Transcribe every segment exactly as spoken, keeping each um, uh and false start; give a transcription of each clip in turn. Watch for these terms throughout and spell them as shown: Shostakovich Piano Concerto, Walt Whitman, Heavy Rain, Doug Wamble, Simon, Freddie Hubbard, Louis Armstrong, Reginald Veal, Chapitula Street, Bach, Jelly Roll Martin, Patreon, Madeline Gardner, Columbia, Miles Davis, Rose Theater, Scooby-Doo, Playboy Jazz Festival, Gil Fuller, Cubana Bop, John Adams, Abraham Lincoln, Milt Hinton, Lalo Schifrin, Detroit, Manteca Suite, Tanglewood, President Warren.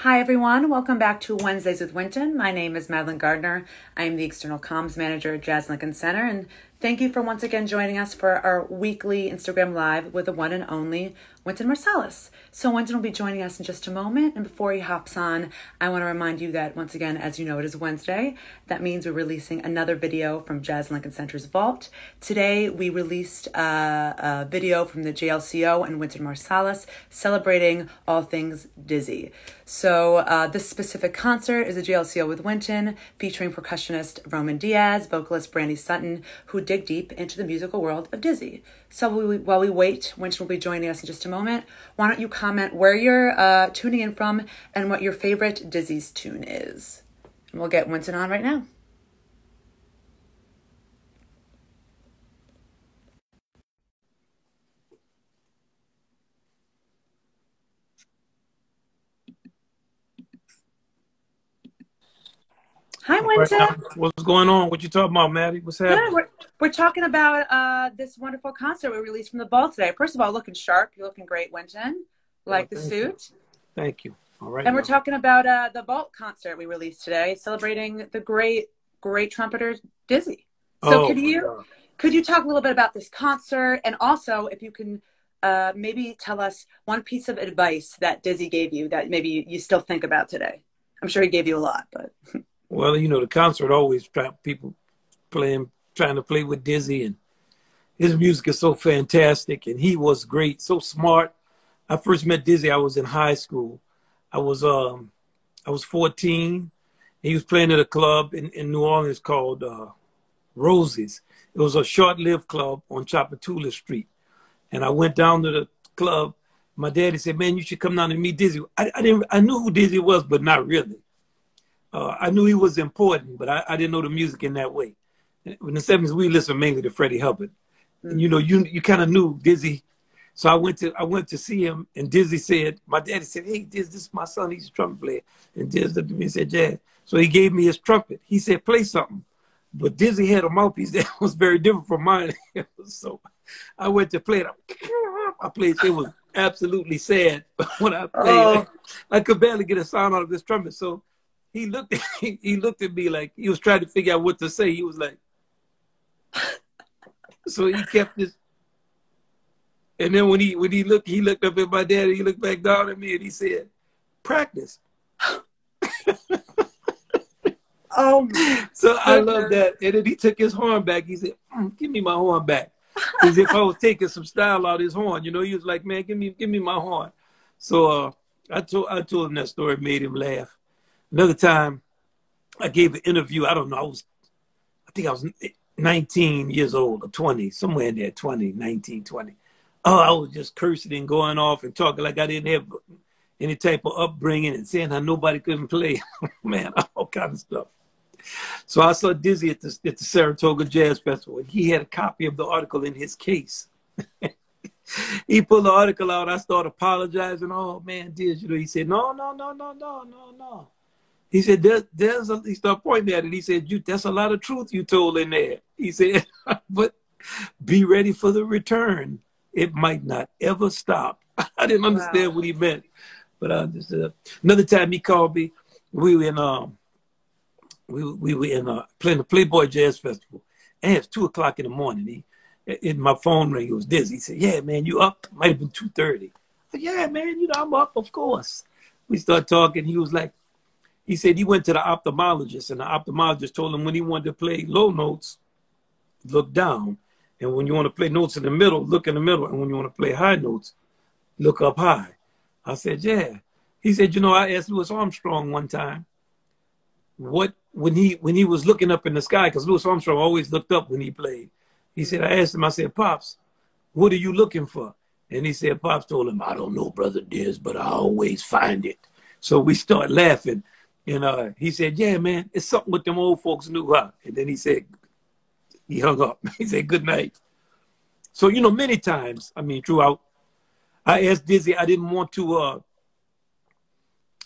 Hi everyone, welcome back to Wednesdays with Wynton. My name is Madeline Gardner. I am the External Comms Manager at Jazz Lincoln Center, and thank you for once again joining us for our weekly Instagram Live with the one and only Wynton Marsalis. So Wynton will be joining us in just a moment, and before he hops on, I want to remind you that once again, as you know, it is Wednesday. That means we're releasing another video from Jazz Lincoln Center's vault. Today, we released a, a video from the J L C O and Wynton Marsalis celebrating all things Dizzy. So uh, this specific concert is a J L C O with Wynton, featuring percussionist Roman Diaz, vocalist Brandi Sutton, who dig deep into the musical world of Dizzy. So we, while we wait, Wynton will be joining us in just a moment. Why don't you comment where you're uh, tuning in from and what your favorite Dizzy's tune is. And we'll get Wynton on right now. Hi, Wynton. What's going on? What you talking about, Maddie? What's happening? Yeah, we're, we're talking about uh, this wonderful concert we released from the ball today. First of all, looking sharp. You're looking great, Wynton. Like oh, the suit. You. Thank you. All right. And now. We're talking about uh, the vault concert we released today, celebrating the great, great trumpeter Dizzy. So oh, could you could you talk a little bit about this concert, and also if you can uh, maybe tell us one piece of advice that Dizzy gave you that maybe you, you still think about today. I'm sure he gave you a lot, but. Well, you know, the concert always try, people playing, trying to play with Dizzy, and his music is so fantastic, and he was great, so smart. I first met Dizzy, I was in high school. I was um, I was fourteen. He was playing at a club in, in New Orleans called uh, Roses. It was a short-lived club on Chapitula Street. And I went down to the club. My daddy said, man, you should come down and meet Dizzy. I, I, didn't, I knew who Dizzy was, but not really. Uh, I knew he was important, but I, I didn't know the music in that way. In the seventies, we listened mainly to Freddie Hubbard. And, you know, you you kind of knew Dizzy. So I went to I went to see him, and Dizzy said, my daddy said, hey, Diz, this is my son. He's a trumpet player. And Diz looked at me and said, Jazz. So he gave me his trumpet. He said, play something. But Dizzy had a mouthpiece that was very different from mine. So I went to play it. I played it. It was absolutely sad. But when I played oh. I, I could barely get a sound out of this trumpet. So He looked, at, he, he looked at me like he was trying to figure out what to say. He was like, so he kept this. And then when he, when he looked, he looked up at my dad, and he looked back down at me, and he said, practice. Oh, my so goodness. I love that. And then he took his horn back. He said, mm, give me my horn back. As if I was taking some style out of his horn. You know, he was like, man, give me, give me my horn. So uh, I told, I told him that story, made him laugh. Another time, I gave an interview. I don't know. I was, I think I was nineteen years old or twenty, somewhere in there, twenty, nineteen, twenty. Oh, I was just cursing and going off and talking like I didn't have any type of upbringing and saying how nobody couldn't play. Man, all kind of stuff. So I saw Dizzy at the, at the Saratoga Jazz Festival, and he had a copy of the article in his case. He pulled the article out. I started apologizing. Oh, man, Diz, you know, he said, no, no, no, no, no, no, no. He said, there's, there's a, he started pointing at it. He said, you, that's a lot of truth you told in there. He said, but be ready for the return. It might not ever stop. I didn't understand wow. what he meant. But I just, uh, another time he called me. We were in, um, we, we were in uh, playing the Playboy Jazz Festival. And it was two o'clock in the morning. He, in my phone ring, it was Dizzy. He said, yeah, man, you up? Might have been two thirty. I said, yeah, man, you know, I'm up, of course. We started talking. He was like, he said he went to the ophthalmologist, and the ophthalmologist told him when he wanted to play low notes, look down. And when you want to play notes in the middle, look in the middle. And when you want to play high notes, look up high. I said, yeah. He said, you know, I asked Louis Armstrong one time, what when he when he was looking up in the sky, because Louis Armstrong always looked up when he played. He said, I asked him, I said, Pops, what are you looking for? And he said, Pops told him, I don't know, Brother Diz, but I always find it. So we start laughing. And uh, he said, yeah, man, it's something with them old folks knew how. And then he said, he hung up. He said, good night. So, you know, many times, I mean, throughout, I asked Dizzy, I didn't want to, uh,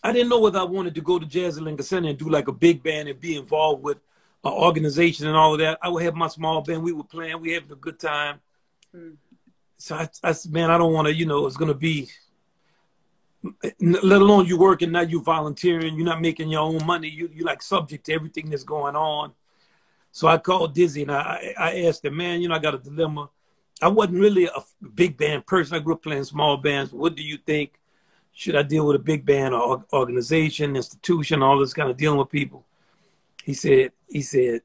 I didn't know whether I wanted to go to Jazz Lincoln Center and do like a big band and be involved with an organization and all of that. I would have my small band. We were playing. We were having a good time. Mm. So I, I said, man, I don't want to, you know, it's going to be, let alone you working now, you volunteering, you're not making your own money, you, you're like subject to everything that's going on. So I called Dizzy and I, I asked him, man, you know, I got a dilemma. I wasn't really a big band person. I grew up playing small bands. What do you think? Should I deal with a big band or organization, institution, all this kind of dealing with people? He said, he said,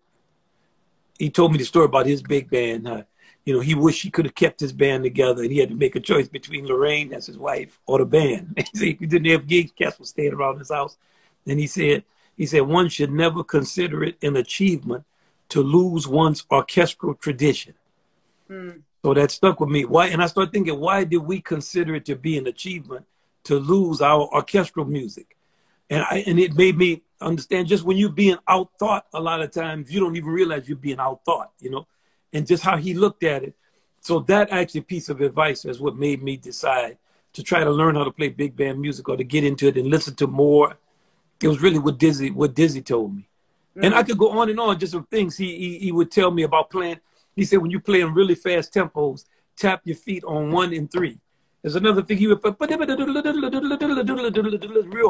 he told me the story about his big band. Uh, you know, he wished he could have kept his band together and he had to make a choice between Lorraine, that's his wife, or the band. He didn't have gigs, cats were staying around his house. And he said, he said, one should never consider it an achievement to lose one's orchestral tradition. Mm. So that stuck with me. Why? And I started thinking, why did we consider it to be an achievement to lose our orchestral music? And I, and it made me understand just when you're being outthought, a lot of times you don't even realize you're being outthought, you know, and just how he looked at it. So that actually piece of advice is what made me decide to try to learn how to play big band music or to get into it and listen to more. It was really what Dizzy, what Dizzy told me. Mm-hmm. And I could go on and on just some things he, he, he would tell me about playing. He said, when you play in really fast tempos, tap your feet on one and three. There's another thing he would put, real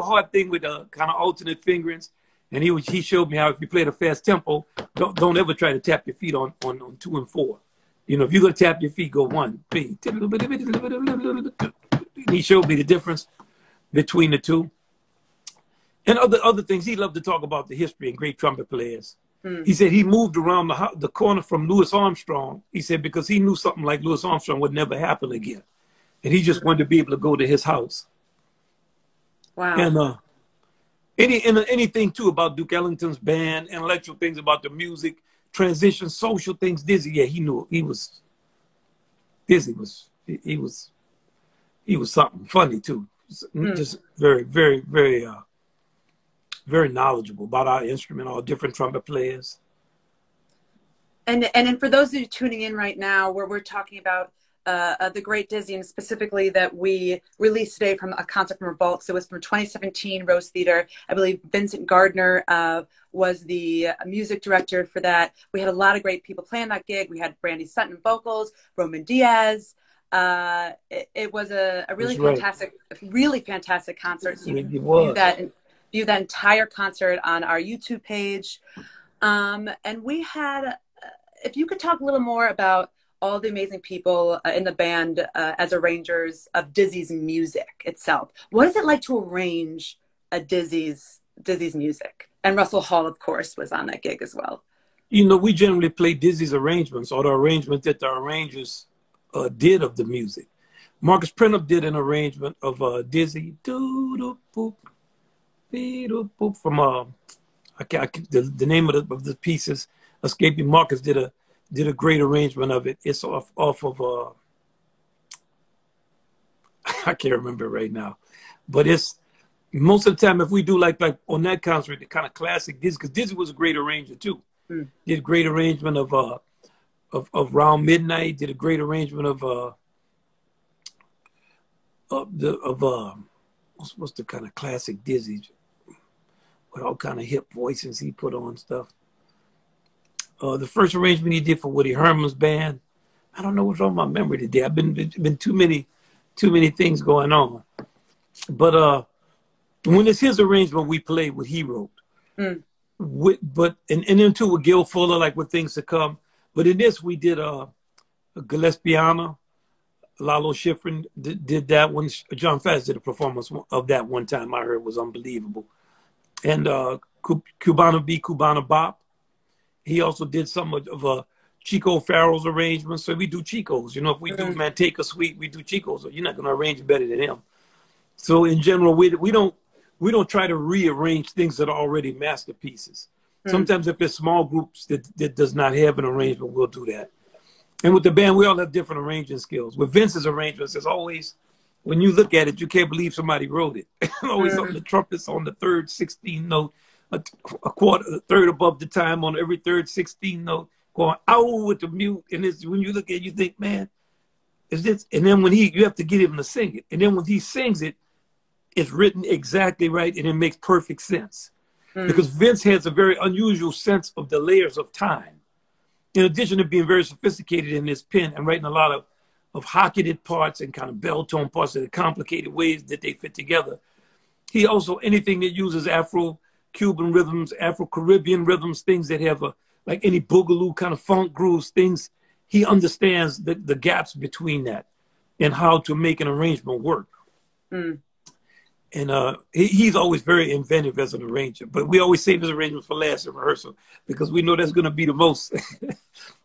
hard thing with uh, kind of alternate fingerings. And he was, he showed me how if you play at a fast tempo, don't, don't ever try to tap your feet on, on, on two and four. You know, if you're going to tap your feet, go one, B. He showed me the difference between the two. And other, other things, he loved to talk about the history and great trumpet players. Mm. He said he moved around the, the corner from Louis Armstrong. He said because he knew something like Louis Armstrong would never happen again. And he just wanted to be able to go to his house. Wow. And uh, any and anything, too, about Duke Ellington's band, intellectual things about the music, transition, social things. Dizzy, yeah, he knew. He was, Dizzy was, he was, he was something funny, too. Mm. Just very, very, very, uh, very knowledgeable about our instrument, all different trumpet players. And, and and for those who are tuning in right now, where we're talking about Uh, uh, the Great Dizzy, and specifically that we released today from a concert from Revolt. So it was from twenty seventeen, Rose Theater. I believe Vincent Gardner uh, was the music director for that. We had a lot of great people playing that gig. We had Brandi Sutton vocals, Roman Diaz. Uh, it, it was a, a really That's fantastic, right. really fantastic concert. So you can view that, view that entire concert on our YouTube page. Um, and we had, uh, if you could talk a little more about all the amazing people uh, in the band uh, as arrangers of Dizzy's music itself. What is it like to arrange a Dizzy's, Dizzy's music? And Russell Hall, of course, was on that gig as well. You know, we generally play Dizzy's arrangements or the arrangement that the arrangers uh, did of the music. Marcus Printup did an arrangement of uh, Dizzy, doo-doo-boop, doo-doo-boop, from uh, I can't, I can't, the, the name of the, of the pieces escaping. Marcus did a did a great arrangement of it. It's off, off of, uh, I can't remember right now, but it's most of the time if we do like, like on that concert, the kind of classic Dizzy, because Dizzy was a great arranger too. Mm. Did a great arrangement of, uh, of, of Round Midnight, did a great arrangement of, uh, of the, of, uh, what's, what's the kind of classic Dizzy with all kind of hip voices he put on stuff. Uh, the first arrangement he did for Woody Herman's band, I don't know what's on my memory today. I've been been too many, too many things going on. But uh, when it's his arrangement, we play what he wrote. Mm. With, but and, and then too with Gil Fuller, like with Things To Come. But in this, we did uh, Gillespieana. Lalo Schifrin did, did that one. John Fass did a performance of that one time. I heard it was unbelievable. And uh, Cubana B, Cubana Bop. He also did some of, of uh, Chico Farrell's arrangements. So we do Chico's. You know, if we do Manteca Suite, we do Chico's. So you're not going to arrange it better than him. So in general, we, we, don't, we don't try to rearrange things that are already masterpieces. Mm. Sometimes if it's small groups that, that does not have an arrangement, we'll do that. And with the band, we all have different arranging skills. With Vince's arrangements, it's always, when you look at it, you can't believe somebody wrote it. Always mm. on the trumpets on the third sixteenth note. A, a quarter, a third above the time on every third sixteenth note, going out with the mute. And it's, when you look at it, you think, man, is this? And then when he, you have to get him to sing it. And then when he sings it, it's written exactly right and it makes perfect sense. Mm. Because Vince has a very unusual sense of the layers of time. In addition to being very sophisticated in his pen and writing a lot of, of hocketed parts and kind of baritone parts in the complicated ways that they fit together. He also, anything that uses Afro-Cuban rhythms, Afro-Caribbean rhythms, things that have a, like any boogaloo kind of funk grooves, things, he understands the, the gaps between that and how to make an arrangement work. Mm. And uh, he, he's always very inventive as an arranger, but we always save his arrangements for last in rehearsal because we know that's going to be the most.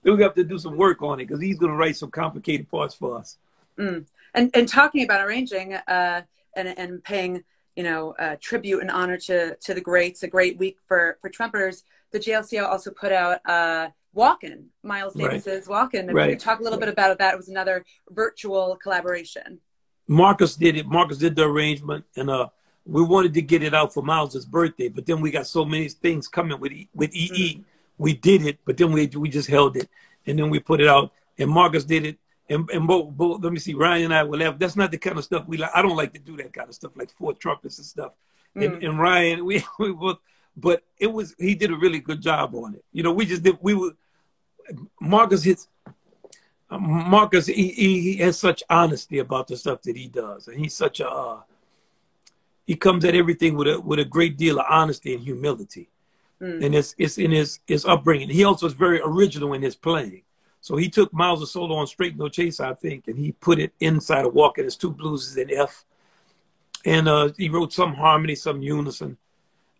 We have to do some work on it because he's going to write some complicated parts for us. Mm. And and talking about arranging uh, and and paying you know uh, tribute and honor to to the greats, a great week for for trumpeters. The J L C O also put out uh, Walkin, Miles Davis's right. Walkin. If right. you could talk a little right. bit about that. It was another virtual collaboration. Marcus did it. Marcus did the arrangement, and uh, we wanted to get it out for Miles' birthday, but then we got so many things coming with E E. With e. Mm-hmm. We did it, but then we we just held it, and then we put it out, and Marcus did it, and and both, both let me see, Ryan and I were laughing. That's not the kind of stuff we like. I don't like to do that kind of stuff, like four trumpets and stuff. Mm-hmm. And, and Ryan, we we both, but it was he did a really good job on it. You know, we just did. We were Marcus hits. Marcus, he, he, he has such honesty about the stuff that he does. And he's such a, uh, he comes at everything with a, with a great deal of honesty and humility. Mm. And it's, it's in his, his upbringing. He also is very original in his playing. So he took Miles' solo on Straight No Chaser, I think, and he put it inside of Walkin. His two blues is an F. And uh, he wrote some harmony, some unison.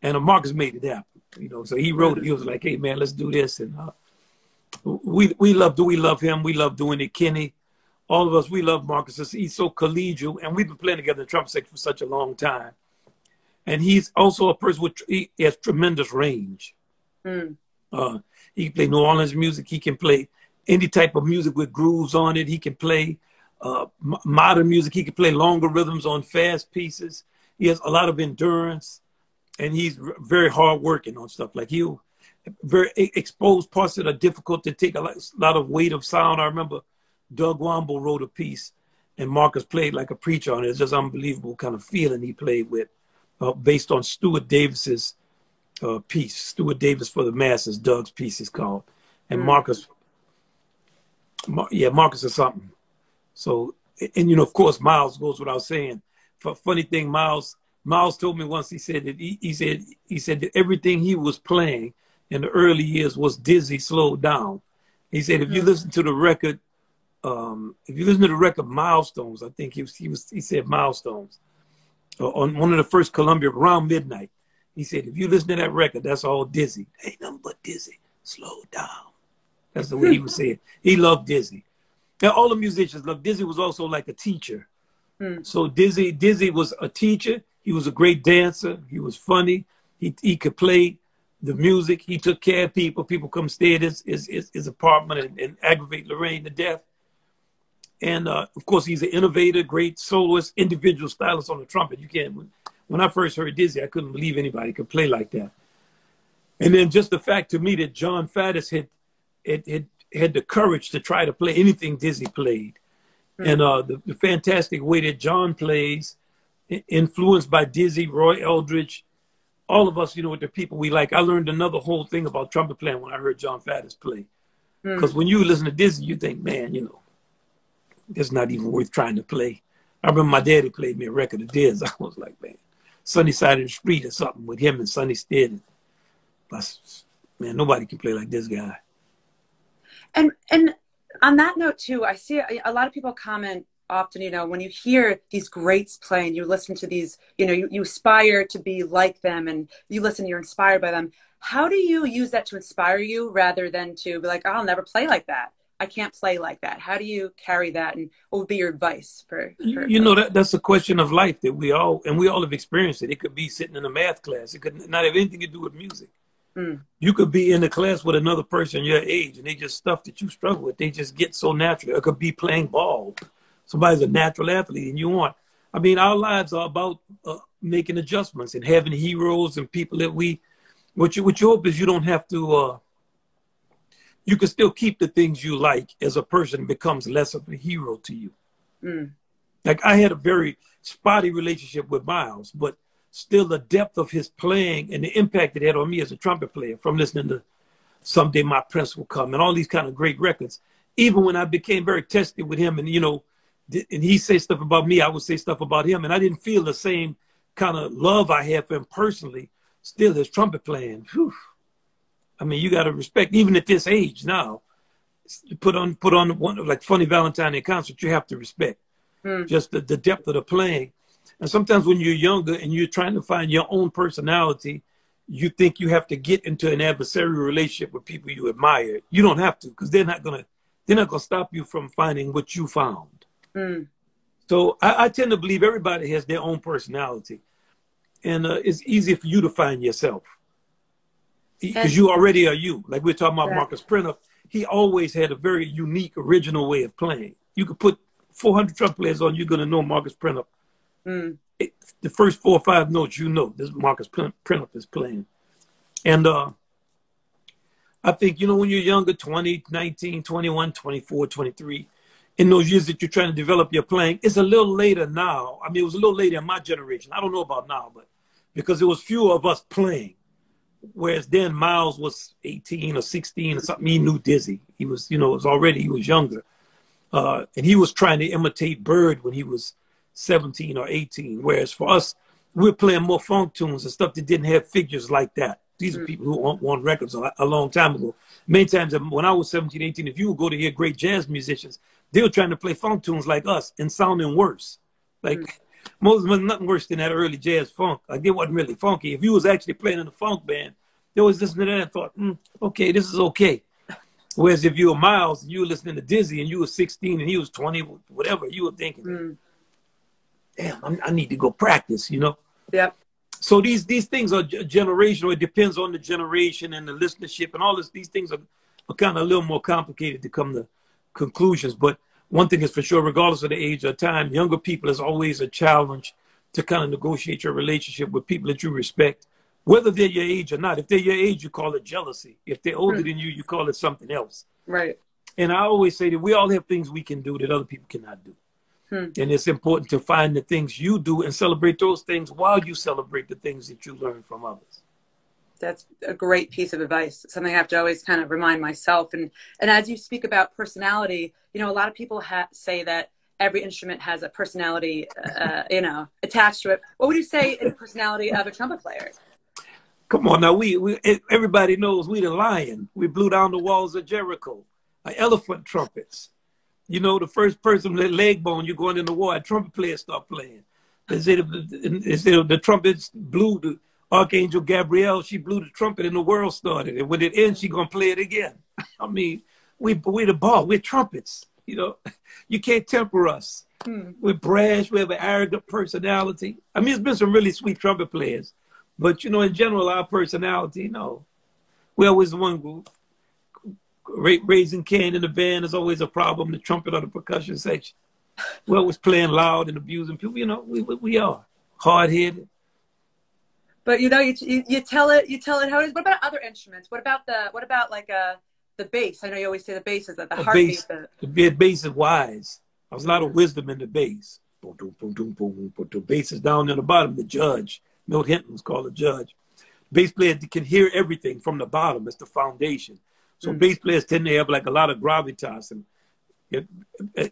And uh, Marcus made it happen, you know. So he wrote it. He was like, hey, man, let's do this. And uh, We we love do we love him. We love doing it, Kenny. All of us, we love Marcus. He's so collegial, and we've been playing together in trumpet section for such a long time. And he's also a person with he has tremendous range. Mm. Uh, he can play New Orleans music. He can play any type of music with grooves on it. He can play uh, m modern music. He can play longer rhythms on fast pieces. He has a lot of endurance, and he's r very hard working on stuff like you. Very exposed parts that are difficult to take a lot, a lot of weight of sound. I remember Doug Wamble wrote a piece and Marcus played like a preacher on it. It's just unbelievable kind of feeling he played with uh, based on Stuart Davis's uh, piece. Stuart Davis for the Masses, Doug's piece is called. And Marcus, Mar yeah, Marcus is something. So, and you know, of course, Miles goes without saying. F funny thing, Miles, Miles told me once, he said that he, he said, he said that everything he was playing in the early years was Dizzy slowed down. He said, if you listen to the record, um, if you listen to the record Milestones, I think he was, he was, he said Milestones uh, on one of the first Columbia Round Midnight. He said, if you listen to that record, that's all Dizzy. Ain't nothing but Dizzy slowed down. That's the way he was saying. He loved Dizzy. Now all the musicians loved Dizzy. Was also like a teacher. Hmm. So Dizzy, Dizzy was a teacher. He was a great dancer. He was funny. He he could play the music. He took care of people. People come stay at his, his, his, his apartment and, and aggravate Lorraine to death. And, uh, of course, he's an innovator, great soloist, individual stylist on the trumpet. You can't. When, when I first heard Dizzy, I couldn't believe anybody could play like that. And then just the fact to me that John Faddis had, had, had, had the courage to try to play anything Dizzy played. Mm-hmm. And uh, the, the fantastic way that John plays, influenced by Dizzy, Roy Eldridge, all of us, you know, with the people we like. I learned another whole thing about trumpet playing when I heard John Faddis play. Because mm. when you listen to Dizzy, you think, man, you know, it's not even worth trying to play. I remember my daddy played me a record of Diz. I was like, man, Sunny Side of the Street or something with him and Sonny Stead. Man, nobody can play like this guy. And and on that note, too, I see a, a lot of people comment often, you know, when you hear these greats playing, you listen to these, you know, you, you aspire to be like them, and you listen, you're inspired by them. How do you use that to inspire you rather than to be like, oh, I'll never play like that. I can't play like that. How do you carry that? And what would be your advice for, for you know, that, that's a question of life that we all, and we all have experienced it. It could be sitting in a math class. It could not have anything to do with music. Mm. You could be in a class with another person your age, and they just stuff that you struggle with. They just get so natural. It could be playing ball. Somebody's a natural athlete and you aren't. I mean, our lives are about uh, making adjustments and having heroes and people that we, what you, what you hope is you don't have to, uh, you can still keep the things you like as a person becomes less of a hero to you. Mm. Like I had a very spotty relationship with Miles, but still the depth of his playing and the impact it had on me as a trumpet player from listening to Someday My Prince Will Come and all these kind of great records. even when I became very tested with him, and, you know, and he said stuff about me, I would say stuff about him, and I didn't feel the same kind of love I had for him personally. Still, his trumpet playing, whew. I mean, you got to respect, even at this age now, you put on put on one like Funny Valentine in concert, you have to respect mm. just the, the depth of the playing. And sometimes when you're younger and you're trying to find your own personality, you think you have to get into an adversarial relationship with people you admire. You don't have to, because they're not gonna they're not gonna stop you from finding what you found. Mm. So I, I tend to believe everybody has their own personality, and uh, it's easy for you to find yourself because you already are you. Like we're talking about right. Marcus Printup, he always had a very unique, original way of playing. You could put four hundred trumpet players on, you're gonna know Marcus Printup. Mm. It, the first four or five notes, you know, this Marcus Printup is playing. And uh, I think, you know, when you're younger, twenty, nineteen, twenty-one, twenty-four, twenty-three, in those years that you're trying to develop your playing, it's a little later now. I mean, it was a little later in my generation. I don't know about now, but because there was fewer of us playing. Whereas then Miles was eighteen or sixteen or something. He knew Dizzy. He was, you know, it was already, he was younger. Uh, and he was trying to imitate Bird when he was seventeen or eighteen, whereas for us, we're playing more funk tunes and stuff that didn't have figures like that. These are people who won records a, a long time ago. Many times when I was seventeen, eighteen, if you would go to hear great jazz musicians, they were trying to play funk tunes like us and sounding worse. Like, mm. most was nothing worse than that early jazz funk. Like, they wasn't really funky. If you was actually playing in a funk band, they was listening to that and thought, mm, okay, this is okay. Whereas if you were Miles and you were listening to Dizzy and you were sixteen and he was twenty, whatever, you were thinking, mm. damn, I'm, I need to go practice, you know? Yeah. So these these things are generational. It depends on the generation and the listenership and all this. These things are, are kind of a little more complicated to come to conclusions. But one thing is for sure, regardless of the age or time, younger people is always a challenge to kind of negotiate your relationship with people that you respect, whether they're your age or not. If they're your age, you call it jealousy. If they're older mm. than you, you call it something else. Right. And I always say that we all have things we can do that other people cannot do. And it's important to find the things you do and celebrate those things while you celebrate the things that you learn from others. That's a great piece of advice. Something I have to always kind of remind myself. And, and as you speak about personality, you know, a lot of people ha say that every instrument has a personality, uh, you know, attached to it. What would you say is the personality of a trumpet player? Come on now, we, we everybody knows we the lion. We blew down the walls of Jericho. Our elephant trumpets. You know, the first person with leg bone, you're going in the war, a trumpet player start playing. They say the, they say the trumpets blew the Archangel Gabrielle. She blew the trumpet and the world started. And when it ends, she's going to play it again. I mean, we, we're the ball. We're trumpets. You know, you can't temper us. Hmm. We're brash. We have an arrogant personality. I mean, there's been some really sweet trumpet players. But, you know, in general, our personality, no. We're always the one group. Raising cane in the band is always a problem. The trumpet or the percussion section. We're always playing loud and abusing people. You know, we we, we are hard-headed. But you know, you, you you tell it you tell it how it is. What about other instruments? What about the what about like uh the bass? I know you always say the bass is at the heartbeat. The, the bass is wise. There's a lot of wisdom in the bass. The bass is down in the bottom. The judge, Milt Hinton was called a judge. The bass player can hear everything from the bottom. It's the foundation. So mm-hmm. bass players tend to have like a lot of gravitas and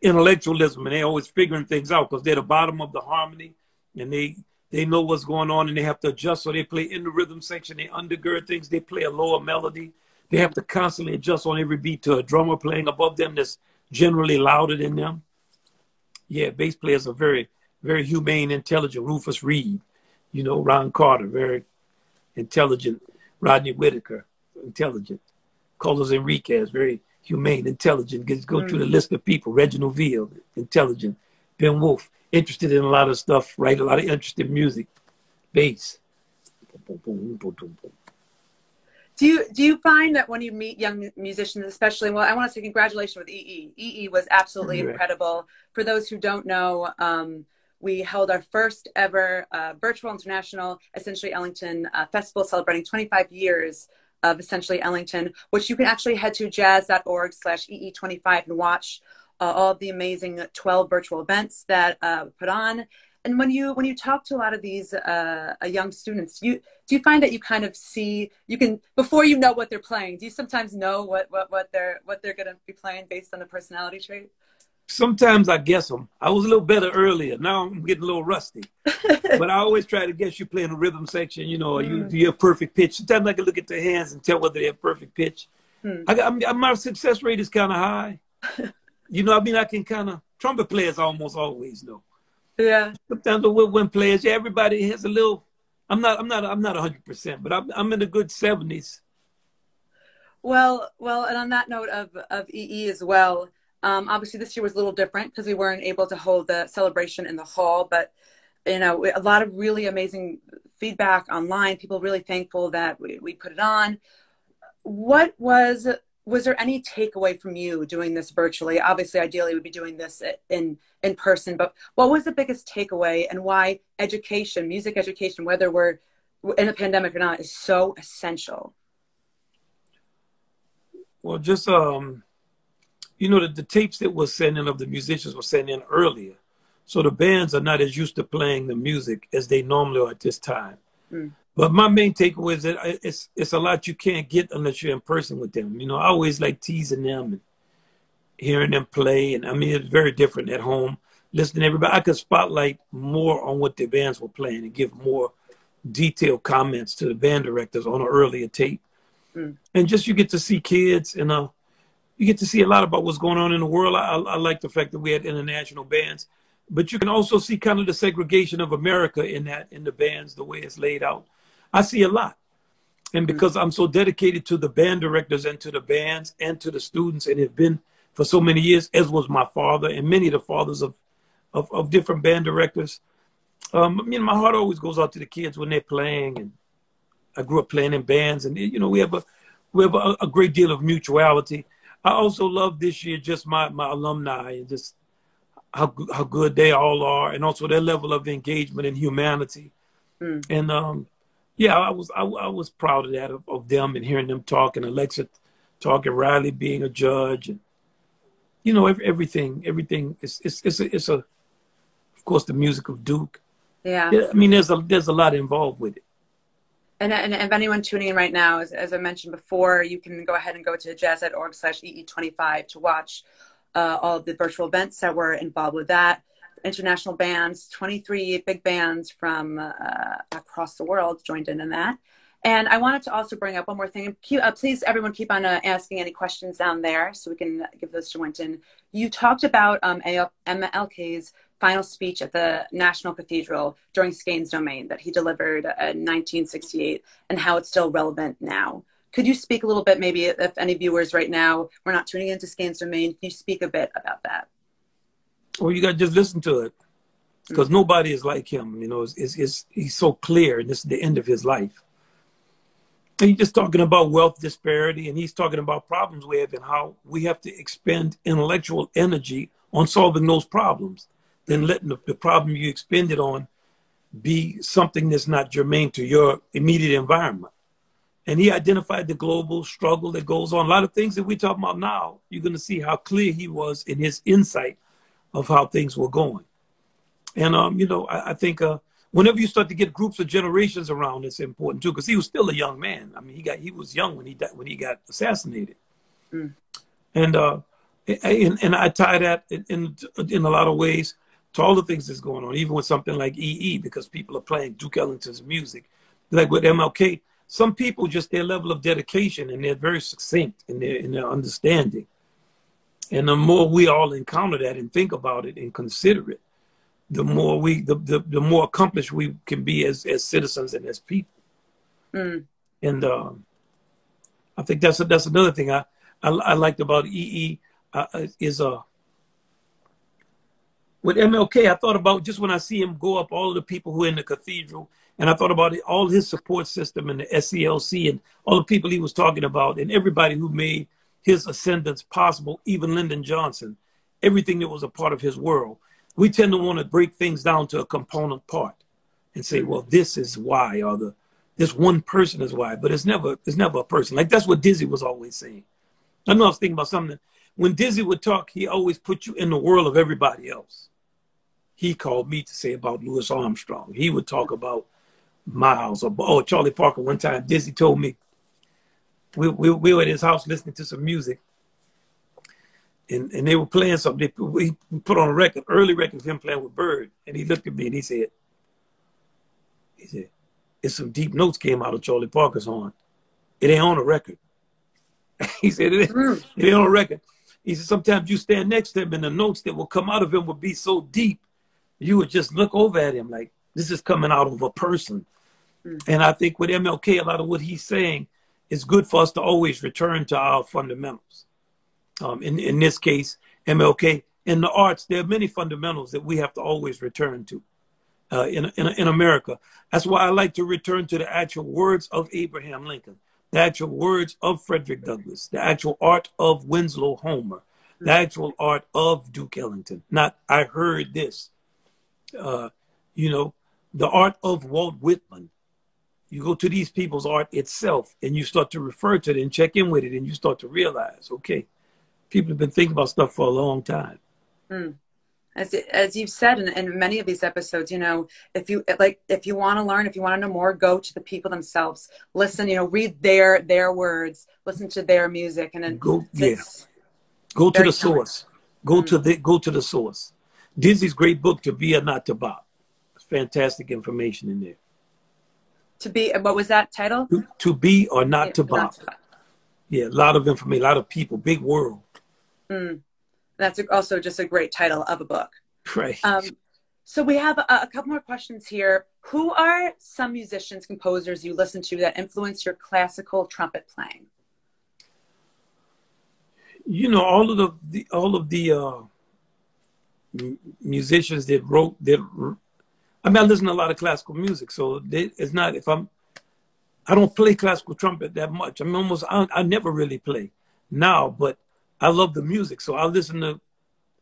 intellectualism, and they're always figuring things out because they're the bottom of the harmony, and they they know what's going on, and they have to adjust. So they play in the rhythm section, they undergird things, they play a lower melody. They have to constantly adjust on every beat to a drummer playing above them that's generally louder than them. Yeah, bass players are very, very humane, intelligent. Rufus Reed, you know, Ron Carter, very intelligent. Rodney Whitaker, intelligent. Carlos Enriquez, very humane, intelligent. Gets, go mm. through the list of people. Reginald Veal, intelligent. Ben Wolfe, interested in a lot of stuff, right? A lot of interesting music. Bass. Do you, do you find that when you meet young musicians, especially, well, I want to say congratulations with E E. E E was absolutely right. incredible. For those who don't know, um, we held our first ever uh, virtual international Essentially Ellington uh, festival celebrating twenty-five years of Essentially Ellington, which you can actually head to jazz dot org slash E E twenty-five and watch uh, all the amazing twelve virtual events that uh, put on. And when you when you talk to a lot of these uh, young students, you do you find that you kind of see you can before you know what they're playing? Do you sometimes know what what what they're what they're going to be playing based on the personality trait? Sometimes I guess them. I was a little better earlier. Now I'm getting a little rusty, but I always try to guess. You playing a rhythm section, you know, mm. you you're perfect pitch. Sometimes I can look at their hands and tell whether they're perfect pitch. Mm. I got my success rate is kind of high. You know, I mean, I can kind of trumpet players almost always know. Yeah. Sometimes the woodwind players, yeah, everybody has a little. I'm not. I'm not. I'm not one hundred percent, but I'm. I'm in the good seventies. Well, well, and on that note of of E E as well, um, obviously this year was a little different because we weren't able to hold the celebration in the hall. But you know, a lot of really amazing feedback online. People really thankful that we we put it on. What was was there any takeaway from you doing this virtually? Obviously, ideally, we'd be doing this in in person. But what was the biggest takeaway, and why education, music education, whether we're in a pandemic or not, is so essential? Well, just um, you know, the, the tapes that were sent in of the musicians were sent in earlier, so the bands are not as used to playing the music as they normally are at this time. Mm. But my main takeaway is that it's it's a lot you can't get unless you're in person with them. You know, I always like teasing them and hearing them play. And I mean, it's very different at home. Listening to everybody, I could spotlight more on what the bands were playing and give more detailed comments to the band directors on an earlier tape. Mm. And just you get to see kids and uh, you get to see a lot about what's going on in the world. I, I like the fact that we had international bands. But you can also see kind of the segregation of America in that, in the bands, the way it's laid out. I see a lot. And because I'm so dedicated to the band directors and to the bands and to the students, and have been for so many years, as was my father and many of the fathers of, of, of different band directors. Um, I mean, my heart always goes out to the kids when they're playing. And I grew up playing in bands, and, you know, we have a, we have a, a great deal of mutuality. I also love this year just my, my alumni and just how, how good they all are, and also their level of engagement and humanity. Mm. And, um, yeah, I was I, I was proud of that, of, of them, and hearing them talk, and Alexa talking, Riley being a judge, and you know every, everything everything is it's it's a, it's a of course the music of Duke. Yeah. yeah, I mean there's a there's a lot involved with it. And and if anyone tuning in right now, as as I mentioned before, you can go ahead and go to jazz dot org slash E E twenty-five to watch uh, all of the virtual events that were involved with that. International bands, twenty-three big bands from uh, across the world joined in in that. And I wanted to also bring up one more thing. Keep, uh, please, everyone, keep on uh, asking any questions down there so we can give those to Wynton. You talked about um, M L K's final speech at the National Cathedral during Skane's Domain that he delivered in nineteen sixty-eight, and how it's still relevant now. Could you speak a little bit, maybe if any viewers right now were not tuning into Skane's Domain, can you speak a bit about that? Well, you got to just listen to it, because mm-hmm. nobody is like him. You know, it's, it's, it's, he's so clear, and this is the end of his life. And he's just talking about wealth disparity, and he's talking about problems we have and how we have to expend intellectual energy on solving those problems, then letting the, the problem you expend it on be something that's not germane to your immediate environment. And he identified the global struggle that goes on. A lot of things that we're talking about now, you're going to see how clear he was in his insight of how things were going. And, um, you know, I, I think uh, whenever you start to get groups of generations around, it's important too, because he was still a young man. I mean, he got he was young when he died, when he got assassinated. Mm. And, uh, and and I tie that in, in, in a lot of ways to all the things that's going on, even with something like E E, because people are playing Duke Ellington's music. Like with M L K, some people, just their level of dedication, and they're very succinct in their, in their understanding. And the more we all encounter that and think about it and consider it, the more we, the the, the more accomplished we can be as, as citizens and as people. Mm. And um, I think that's a, that's another thing I, I, I liked about E E uh, is uh, with M L K. I thought about just when I see him go up, all of the people who are in the cathedral, and I thought about it, all his support system and the S E L C and all the people he was talking about, and everybody who made his ascendance possible, even Lyndon Johnson, everything that was a part of his world. We tend to want to break things down to a component part and say, well, this is why, or the, this one person is why, but it's never, it's never a person. Like, that's what Dizzy was always saying. I know I was thinking about something. When Dizzy would talk, he always put you in the world of everybody else. he called me to say about Louis Armstrong. He would talk about Miles or oh, Charlie Parker. One time, Dizzy told me, we, we, we were at his house listening to some music, and, and they were playing something. We put on a record, early record of him playing with Bird, and he looked at me and he said, he said, "It's some deep notes came out of Charlie Parker's horn. It ain't on a record." He said, it ain't, it ain't on a record. He said, sometimes you stand next to him and the notes that will come out of him would be so deep, you would just look over at him like, this is coming out of a person. Mm. And I think with M L K, a lot of what he's saying, it's good for us to always return to our fundamentals. Um, in, in this case, M L K, in the arts, there are many fundamentals that we have to always return to uh, in, in, in America. That's why I like to return to the actual words of Abraham Lincoln, the actual words of Frederick Douglass, the actual art of Winslow Homer, the actual art of Duke Ellington. Not, I heard this, uh, you know, the art of Walt Whitman. You go to these people's art itself and you start to refer to it and check in with it, and you start to realize, okay, people have been thinking about stuff for a long time. Mm. As, as you've said in, in many of these episodes, you know, if you like, if you want to learn, if you want to know more, go to the people themselves. Listen, you know, read their their words, listen to their music, and then go. Yeah, go to the source. Go to the go to the source. Dizzy's great book, To Be or Not to Bop. Fantastic information in there. To be, what was that title? To, to be or not to bop. Yeah, a lot of information, a lot of people, big world. Mm. That's also just a great title of a book. Right. Um, so we have a, a couple more questions here. Who are some musicians, composers you listen to that influence your classical trumpet playing? You know, all of the, the all of the uh, musicians that wrote, that I mean, I listen to a lot of classical music, so they, it's not if I'm, I don't play classical trumpet that much. I mean, almost, I, I never really play now, but I love the music. So I listen to,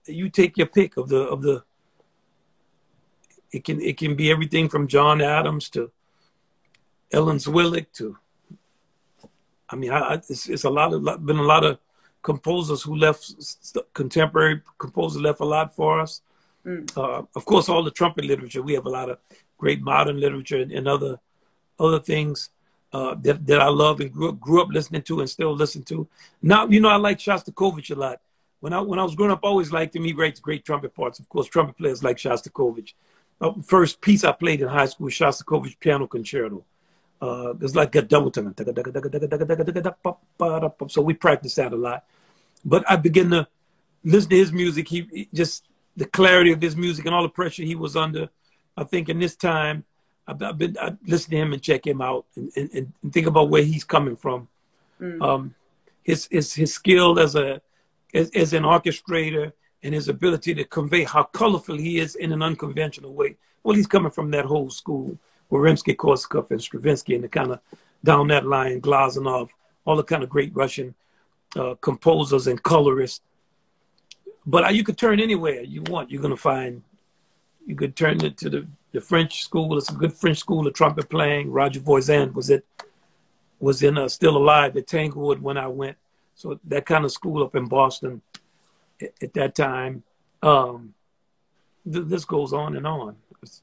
you take your pick of the, of the, it can, it can be everything from John Adams to Ellen Zwillick to, I mean, I, I, it's, it's a lot of, been a lot of composers who left, contemporary composers left a lot for us. Mm. Uh, of course, all the trumpet literature, we have a lot of great modern literature and, and other, other things uh, that, that I love and grew up, grew up listening to and still listen to. Now, you know, I like Shostakovich a lot. When I, when I was growing up, I always liked him. He writes great trumpet parts. Of course, trumpet players like Shostakovich. Uh, first piece I played in high school was Shostakovich Piano Concerto. Uh, it was like a double time. So we practiced that a lot. But I began to listen to his music. He, he just, the clarity of his music and all the pressure he was under, I think in this time, I've been, I listen to him and check him out and, and, and think about where he's coming from. Mm. Um, his, his, his skill as, a, as, as an orchestrator and his ability to convey how colorful he is in an unconventional way. Well, he's coming from that whole school with Rimsky-Korsakov and Stravinsky and the kind of down that line, Glazunov, all the kind of great Russian uh, composers and colorists. But uh, you could turn anywhere you want. You're going to find, you could turn it to the The French school. It's a good French school of trumpet playing. Roger Voisin was it, was in uh, still alive at Tanglewood when I went. So that kind of school up in Boston at, at that time. Um, th this goes on and on. It's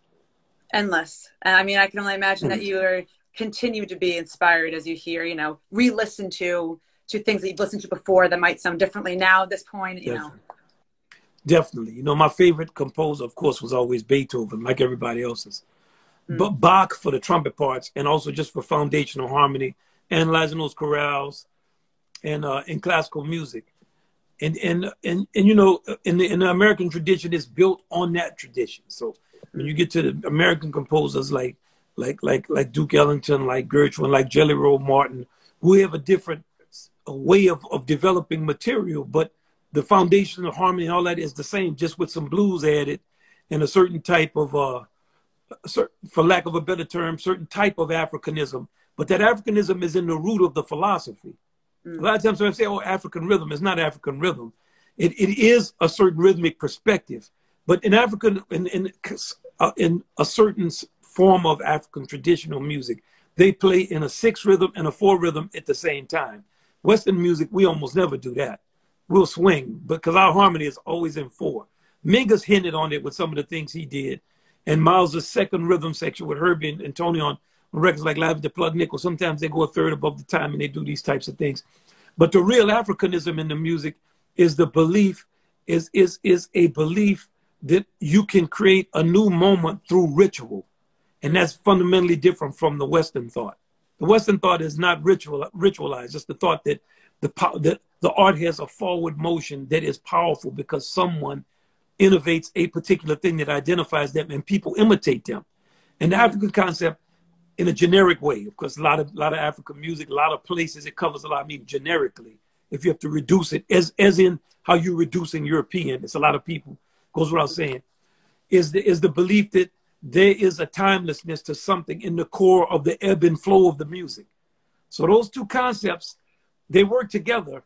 endless. I mean, I can only imagine that you are continue to be inspired as you hear, you know, re-listen to to things that you've listened to before that might sound differently now at this point. You Definitely. know. Definitely. You know, my favorite composer, of course, was always Beethoven, like everybody else's. Mm. But Bach for the trumpet parts and also just for foundational harmony, analyzing those chorales and uh, in classical music. And, and, and, and you know, in the, in the American tradition, it's built on that tradition. So when you get to the American composers like, like, like, like Duke Ellington, like Gershwin, like Jelly Roll Martin, who have a different a way of, of developing material, but the foundation of harmony and all that is the same, just with some blues added and a certain type of, uh, for lack of a better term, certain type of Africanism. But that Africanism is in the root of the philosophy. Mm. A lot of times when I say, oh, African rhythm, it's not African rhythm. It, it is a certain rhythmic perspective. But in African, in, in, uh, in a certain form of African traditional music, they play in a six rhythm and a four rhythm at the same time. Western music, we almost never do that. We'll swing because our harmony is always in four. Mingus hinted on it with some of the things he did. And Miles' second rhythm section with Herbie and, and Tony on, on records like Live at the Plug Nickel, sometimes they go a third above the time and they do these types of things. But the real Africanism in the music is the belief, is, is, is a belief that you can create a new moment through ritual. And that's fundamentally different from the Western thought. The Western thought is not ritual, ritualized. It's the thought that the, that the art has a forward motion that is powerful because someone innovates a particular thing that identifies them and people imitate them. And the African concept in a generic way, of course, a lot of, lot of African music, a lot of places, it covers a lot of meaning generically. If you have to reduce it, as, as in how you're reducing European, it's a lot of people, goes without saying, is the, is the belief that there is a timelessness to something in the core of the ebb and flow of the music. So those two concepts, they work together,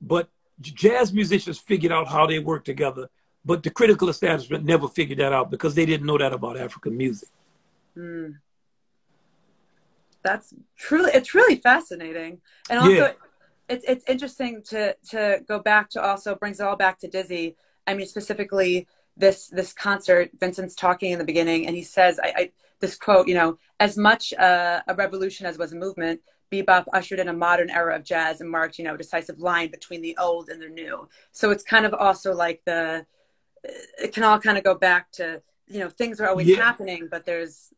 but jazz musicians figured out how they work together, but the critical establishment never figured that out because they didn't know that about African music. Mm. That's truly, it's really fascinating. And also, yeah. it's, it's interesting to, to go back to also brings it all back to Dizzy. I mean, specifically this, this concert, Vincent's talking in the beginning and he says, I, I this quote, you know, as much uh, a revolution as was a movement, bebop ushered in a modern era of jazz and marked, you know, a decisive line between the old and the new. So it's kind of also like the, it can all kind of go back to, you know, things are always yeah. happening, but there's.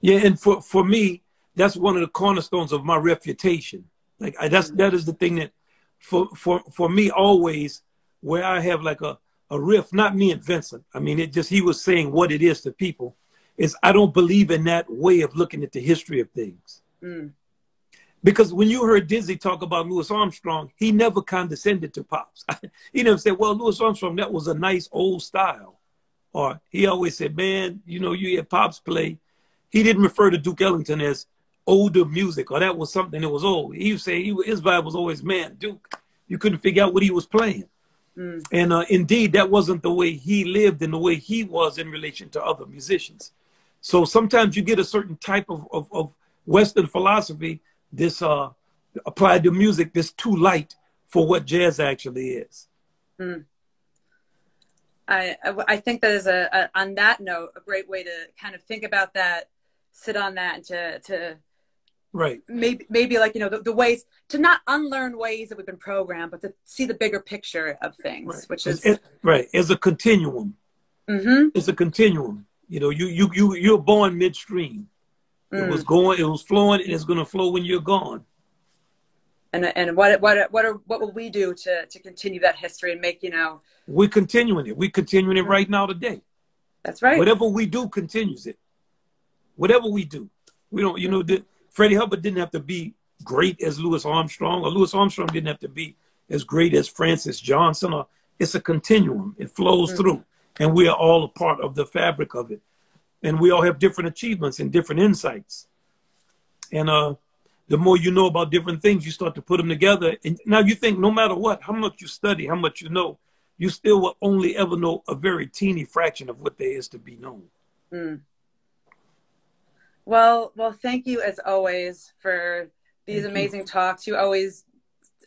Yeah. And for, for me, that's one of the cornerstones of my refutation. Like I, that's, that is the thing that for, for, for me always where I have like a, a riff, not me and Vincent. I mean, it just, he was saying what it is to people is I don't believe in that way of looking at the history of things. Mm. Because when you heard Dizzy talk about Louis Armstrong, he never condescended to pops. He never said, well, Louis Armstrong, that was a nice old style. Or he always said, man, you know, you hear pops play. He didn't refer to Duke Ellington as older music, or that was something that was old. He would say he, his vibe was always, man, Duke, you couldn't figure out what he was playing. Mm. And uh, indeed, that wasn't the way he lived and the way he was in relation to other musicians. So sometimes you get a certain type of, of, of Western philosophy this uh, applied to music that's too light for what jazz actually is. Mm. I, I think that is, a, a, on that note, a great way to kind of think about that, sit on that and to, to right. maybe, maybe like, you know, the, the ways to not unlearn ways that we've been programmed, but to see the bigger picture of things, right. which is. It, right, it's a continuum. Mm-hmm. It's a continuum. You know, you, you, you, you're born midstream. It was going, it was flowing, and it's going to flow when you're gone. And and what what what are what will we do to to continue that history and make you know? We're continuing it. We're continuing it right now today. That's right. Whatever we do continues it. Whatever we do, we don't. You know, the, Freddie Hubbard didn't have to be great as Louis Armstrong, or Louis Armstrong didn't have to be as great as Francis Johnson. Or it's a continuum. It flows mm-hmm. through, and we are all a part of the fabric of it. And we all have different achievements and different insights. And uh, the more you know about different things, you start to put them together. And now you think no matter what, how much you study, how much you know, you still will only ever know a very teeny fraction of what there is to be known. Mm. Well, well, thank you as always for these thank amazing you. talks. You always,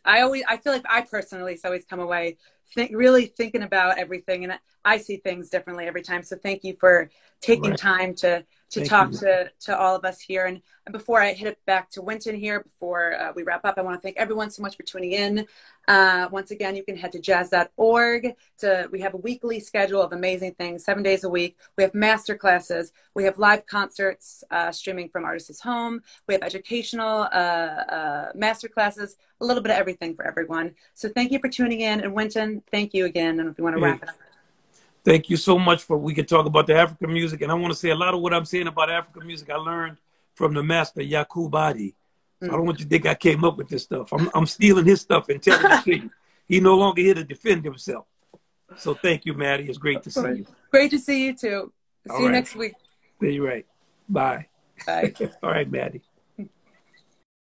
I always, I feel like I personally always come away Think, really thinking about everything, and I see things differently every time. So thank you for taking right. time to to thank talk you. to to all of us here. And before I hit it back to Wynton here, before uh, we wrap up, I want to thank everyone so much for tuning in. Uh, once again, you can head to jazz dot org. To, we have a weekly schedule of amazing things, seven days a week. We have master classes. We have live concerts uh, streaming from artists' home. We have educational uh, uh, master classes, a little bit of everything for everyone. So thank you for tuning in. And Wynton, thank you again. And if you want to wrap it up. Thank you so much for, we could talk about the African music. And I want to say a lot of what I'm saying about African music, I learned from the master, Yacoub Adi. So mm. I don't want you to think I came up with this stuff. I'm, I'm stealing his stuff and telling the truth. He no longer here to defend himself. So thank you, Maddie. It's great to see you. Great to see you too. See All you right. next week. You're right. Bye. Bye. All right, Maddie.